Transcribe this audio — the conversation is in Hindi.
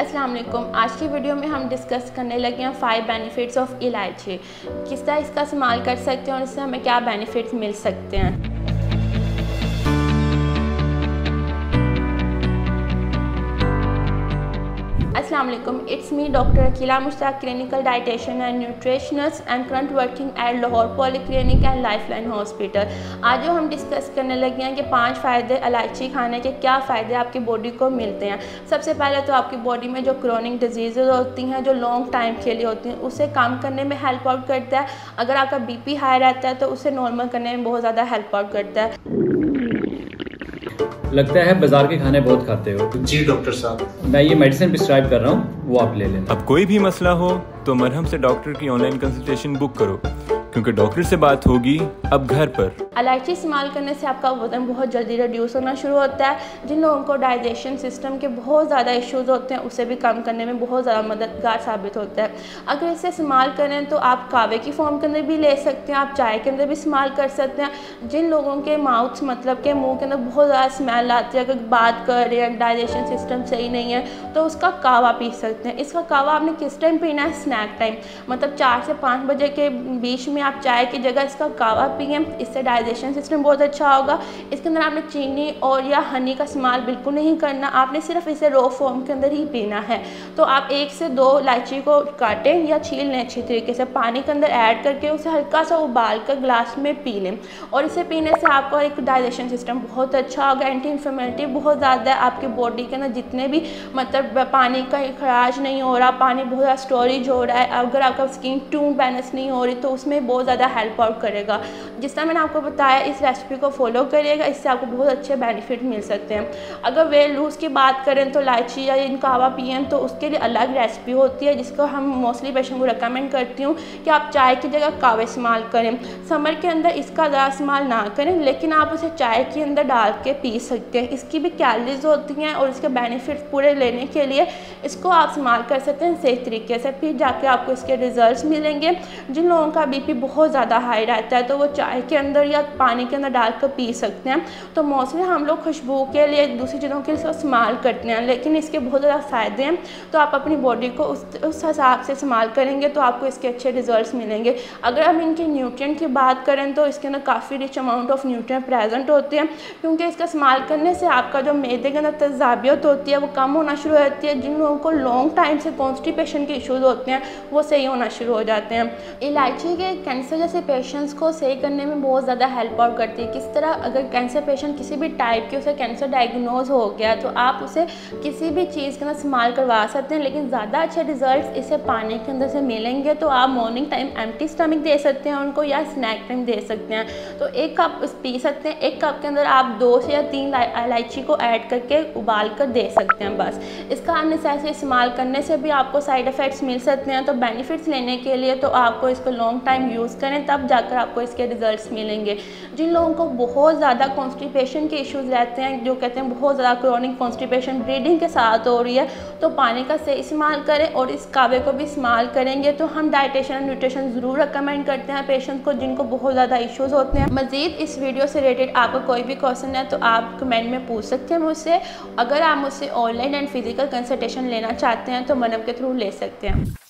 अस्सलाम वालेकुम। आज की वीडियो में हम डिस्कस करने लगे हैं 5 बेनिफिट्स ऑफ इलायची। किस तरह इसका इस्तेमाल कर सकते हैं और इससे हमें क्या बेनिफिट्स मिल सकते हैं। अस्सलाम वालेकुम, it's me doctor Aqeela Mushtaq, clinical dietitian and nutritionist and current working at Lahore poly clinic and life line hospital. आज जो हम डिस्कस करने लगे हैं कि 5 फ़ायदे इलायची खाने के, क्या फ़ायदे आपकी बॉडी को मिलते हैं। सबसे पहले तो आपकी बॉडी में जो क्रॉनिक डिजीज़ होती हैं जो लॉन्ग टाइम के लिए होती हैं उसे कम करने में हेल्प आउट करता है। अगर आपका BP हाई रहता है तो उसे नॉर्मल करने में बहुत ज़्यादा हेल्प आउट करता है। लगता है बाजार के खाने बहुत खाते हो। जी डॉक्टर साहब, मैं ये मेडिसिन प्रिस्क्राइब कर रहा हूँ, वो आप ले लेना। अब कोई भी मसला हो तो मरहम से डॉक्टर की ऑनलाइन कंसल्टेशन बुक करो, क्योंकि डॉक्टर से बात होगी अब घर पर। इलायची इस्तेमाल करने से आपका वज़न बहुत जल्दी रिड्यूस होना शुरू होता है। जिन लोगों को डाइजेशन सिस्टम के बहुत ज़्यादा इश्यूज़ होते हैं उसे भी कम करने में बहुत ज़्यादा मददगार साबित होता है। अगर इसे इस्तेमाल करें तो आप कावे की फॉर्म के अंदर भी ले सकते हैं, आप चाय के अंदर भी इस्तेमाल कर सकते हैं। जिन लोगों के माउथ मतलब के मुँह के अंदर बहुत ज़्यादा स्मेल आती है, अगर बात कर रहे हैं डाइजेशन सिस्टम सही नहीं है तो उसका कावा पी सकते हैं। इसका कावा आपने किस टाइम पीना है? स्नैक टाइम, मतलब 4 से 5 बजे के बीच में आप चाय की जगह इसका कावा पिए। इससे डाइजेशन सिस्टम बहुत अच्छा होगा। इसके अंदर आपने चीनी और या हनी का इस्तेमाल बिल्कुल नहीं करना, आपने सिर्फ इसे रॉ फॉर्म के अंदर ही पीना है। तो आप 1 से 2 इलायची को काटें या छील लें अच्छी तरीके से, पानी के अंदर ऐड करके उसे हल्का सा उबाल कर ग्लास में पी लें। और इसे पीने से आपका एक डाइजेशन सिस्टम बहुत अच्छा होगा। एंटी इन्फ्लेमेटरी बहुत ज़्यादा है, आपकी बॉडी के अंदर जितने भी मतलब पानी का खराज नहीं हो रहा, पानी बहुत ज़्यादा स्टोरेज हो रहा है। अगर आपका स्किन टोन बैलेंस नहीं हो रही तो उसमें बहुत ज़्यादा हेल्प आउट करेगा। जिस तरह मैंने आपको बताया, इस रेसिपी को फॉलो करिएगा, इससे आपको बहुत अच्छे बेनिफिट मिल सकते हैं। अगर वेट लूज़ की बात करें तो इलायची या इन कावा पिए तो उसके लिए अलग रेसिपी होती है, जिसको हम मोस्टली पेशेंट को रिकमेंड करती हूँ कि आप चाय की जगह कावा इस्तेमाल करें। समर के अंदर इसका ज़्यादा इस्तेमाल ना करें, लेकिन आप उसे चाय के अंदर डाल के पी सकते हैं। इसकी भी कैलोरीज होती हैं और इसके बेनिफिट्स पूरे लेने के लिए इसको आप इस्तेमाल कर सकते हैं सही तरीके से, फिर जाके आपको इसके रिजल्ट मिलेंगे। जिन लोगों का BP बहुत ज़्यादा हाई रहता है तो वो चाय के अंदर या पानी के अंदर डाल कर पी सकते हैं। तो मोस्टली हम लोग खुशबू के लिए, दूसरी चीज़ों के लिए इस्तेमाल करते हैं, लेकिन इसके बहुत ज़्यादा फ़ायदे हैं। तो आप अपनी बॉडी को उस हिसाब से इस्तेमाल करेंगे तो आपको इसके अच्छे रिजल्ट्स मिलेंगे। अगर हम इनके न्यूट्रिएंट की बात करें तो इसके अंदर काफ़ी rich amount of nutrient present होते हैं, क्योंकि इसका इस्तेमाल करने से आपका जो मैदे के अंदर तजाबियत होती है वो कम होना शुरू हो जाती है। जिन लोगों को लॉन्ग टाइम से कॉन्स्टिपेशन के इशूज़ होते हैं वो सही होना शुरू हो जाते हैं। इलायची के कैंसर जैसे पेशेंट्स को सही करने में बहुत ज़्यादा हेल्प आउट करती है। किस तरह अगर कैंसर पेशेंट किसी भी टाइप के उसे कैंसर डायग्नोज हो गया तो आप उसे किसी भी चीज़ के अंदर इस्तेमाल करवा सकते हैं, लेकिन ज़्यादा अच्छे रिजल्ट्स इसे पानी के अंदर से मिलेंगे। तो आप मॉर्निंग टाइम एम्प्टी स्टमक दे सकते हैं उनको, या स्नैक टाइम दे सकते हैं। तो 1 कप पी सकते हैं, 1 कप के अंदर आप 2 या 3 इलायची को ऐड करके उबाल कर दे सकते हैं बस। इसका अननेसेसरी इस्तेमाल करने से भी आपको साइड इफ़ेक्ट्स मिल सकते हैं। तो बेनिफिट्स लेने के लिए तो आपको इसको लॉन्ग टाइम यूज़ करें, तब जाकर आपको इसके रिजल्ट्स मिलेंगे। जिन लोगों को बहुत ज़्यादा कॉन्स्टिपेशन के इश्यूज़ रहते हैं, जो कहते हैं बहुत ज़्यादा क्रॉनिक कॉन्स्टिपेशन ब्लीडिंग के साथ हो रही है, तो पानी का सही इस्तेमाल करें और इस कावे को भी इस्तेमाल करेंगे। तो हम डाइटेशन न्यूट्रिशन ज़रूर रिकमेंड करते हैं पेशेंट्स को जिनको बहुत ज़्यादा इश्यूज़ होते हैं। मज़ीद इस वीडियो से रिलेटेड आपका कोई भी क्वेश्चन है तो आप कमेंट में पूछ सकते हैं मुझसे। अगर आप मुझसे ऑनलाइन एंड फिजिकल कंसल्टेशन लेना चाहते हैं तो मरहम के थ्रू ले सकते हैं।